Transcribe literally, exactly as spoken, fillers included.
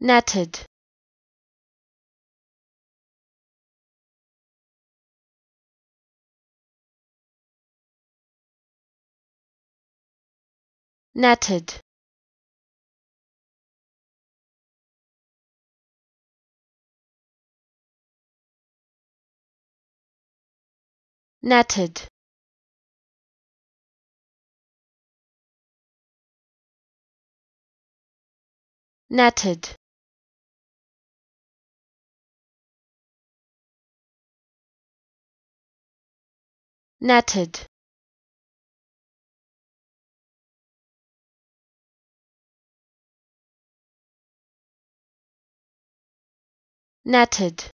Netted. Netted. Netted. Netted. Netted. Netted.